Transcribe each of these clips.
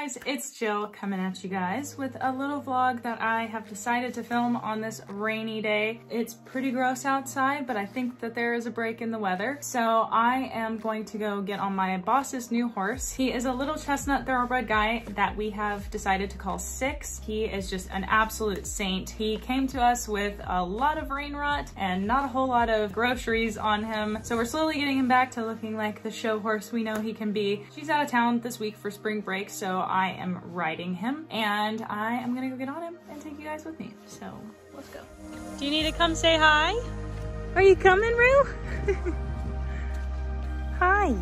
guys, it's Jill coming at you guys with a little vlog that I have decided to film on this rainy day. It's pretty gross outside, but I think that there is a break in the weather. So I am going to go get on my boss's new horse. He is a little chestnut thoroughbred guy that we have decided to call Six. He is just an absolute saint. He came to us with a lot of rain rot and not a whole lot of groceries on him. So we're slowly getting him back to looking like the show horse we know he can be. She's out of town this week for spring break, so I am riding him, and I am gonna go get on him and take you guys with me. So let's go. Do you need to come say hi? Are you coming, Roo? Hi.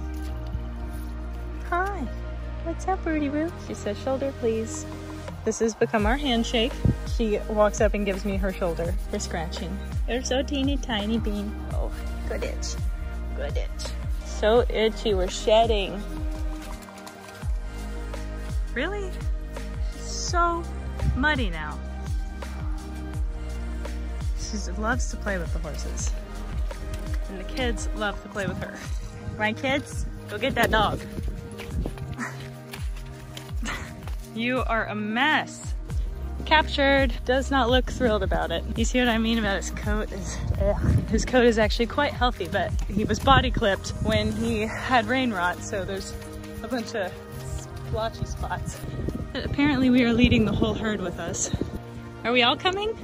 Hi. What's up, Rudy Roo? She says, shoulder, please. This has become our handshake. She walks up and gives me her shoulder for scratching. You're so teeny tiny bean. Oh, good itch. Good itch. So itchy, we're shedding. Really? She's so muddy now. She loves to play with the horses. And the kids love to play with her. My kids, go get that dog. You are a mess. Captured. Does not look thrilled about it. You see what I mean about his coat? His coat is actually quite healthy, but he was body clipped when he had rain rot, so there's a bunch of blotchy spots. Apparently we are leading the whole herd with us. Are we all coming?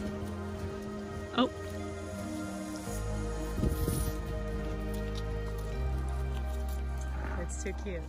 Oh. It's too cute.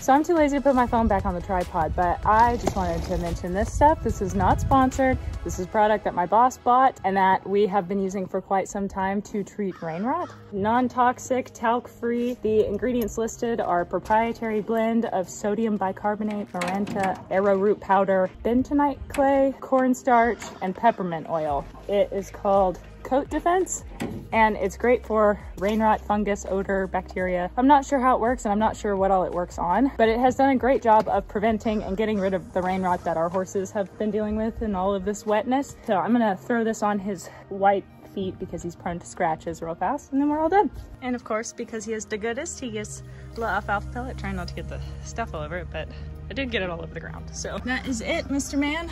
So I'm too lazy to put my phone back on the tripod, but I just wanted to mention this stuff. This is not sponsored. This is product that my boss bought and that we have been using for quite some time to treat rain rot. Non-toxic, talc-free. The ingredients listed are proprietary blend of sodium bicarbonate, Maranta, arrowroot powder, bentonite clay, cornstarch, and peppermint oil. It is called Coat Defense, and it's great for rain rot, fungus, odor, bacteria. I'm not sure how it works, and I'm not sure what all it works on, but it has done a great job of preventing and getting rid of the rain rot that our horses have been dealing with and all of this wetness. So I'm gonna throw this on his white feet because he's prone to scratches real fast, and then we're all done. And of course, because he is the goodest, he gets a little alfalfa pellet, trying not to get the stuff all over it, but I did get it all over the ground. So that is it, Mr. Man.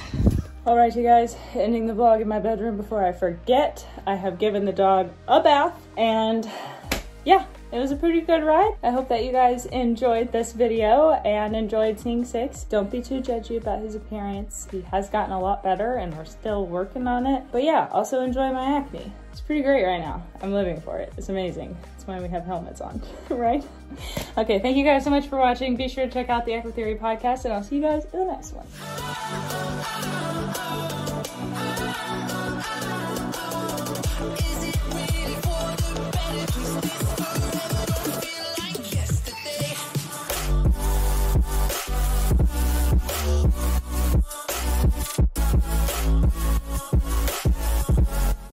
All right, you guys, ending the vlog in my bedroom before I forget. I have given the dog a bath, and yeah, It was a pretty good ride. I hope that you guys enjoyed this video and enjoyed seeing Six. Don't be too judgy about his appearance. He has gotten a lot better and we're still working on it. But yeah, also enjoy my acne. It's pretty great right now. I'm living for it. It's amazing. That's why we have helmets on, right? Okay, thank you guys so much for watching. Be sure to check out the JETEquiTheory podcast and I'll see you guys in the next one.